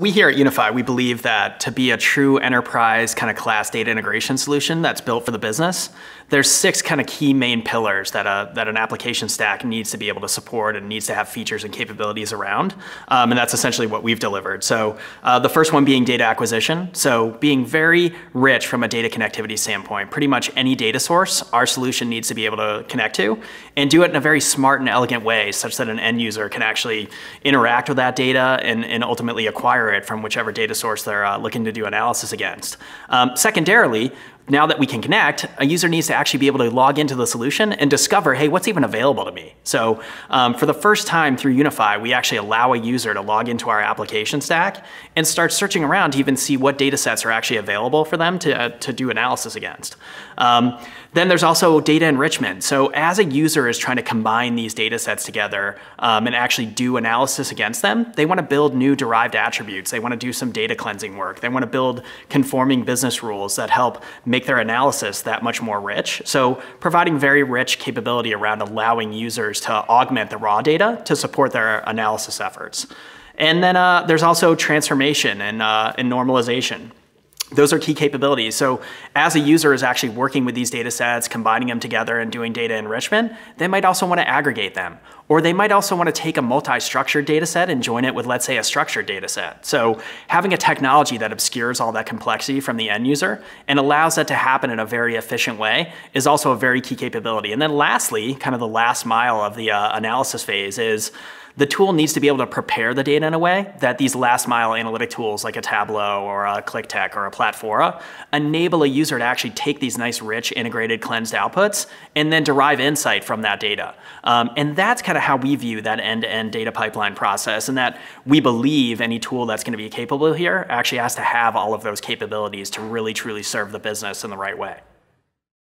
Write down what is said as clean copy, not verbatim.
We here at Unifi, we believe that to be a true enterprise kind of class data integration solution that's built for the business, there's six kind of key main pillars that an application stack needs to be able to support and needs to have features and capabilities around. And that's essentially what we've delivered. So the first one being data acquisition. So being very rich from a data connectivity standpoint, pretty much any data source our solution needs to be able to connect to and do it in a very smart and elegant way such that an end user can actually interact with that data and ultimately acquire it from whichever data source they're looking to do analysis against. Secondarily, now that we can connect, a user needs to actually be able to log into the solution and discover, hey, what's even available to me? So for the first time through Unifi, we actually allow a user to log into our application stack and start searching around to even see what data sets are actually available for them to do analysis against. Then there's also data enrichment. So as a user is trying to combine these data sets together and actually do analysis against them, they want to build new derived attributes. They want to do some data cleansing work. They want to build conforming business rules that help make their analysis that much more rich. So providing very rich capability around allowing users to augment the raw data to support their analysis efforts. And then there's also transformation and normalization. Those are key capabilities. So as a user is actually working with these data sets, combining them together and doing data enrichment, they might also want to aggregate them. Or they might also want to take a multi-structured data set and join it with, let's say, a structured data set. So having a technology that obscures all that complexity from the end user and allows that to happen in a very efficient way is also a very key capability. And then lastly, kind of the last mile of the analysis phase is the tool needs to be able to prepare the data in a way that these last mile analytic tools like a Tableau or a ClickTech or a Platfora enable a user to actually take these nice, rich, integrated, cleansed outputs and then derive insight from that data. And that's kind of how we view that end-to-end data pipeline process, and that we believe any tool that's going to be capable here actually has to have all of those capabilities to really, truly serve the business in the right way.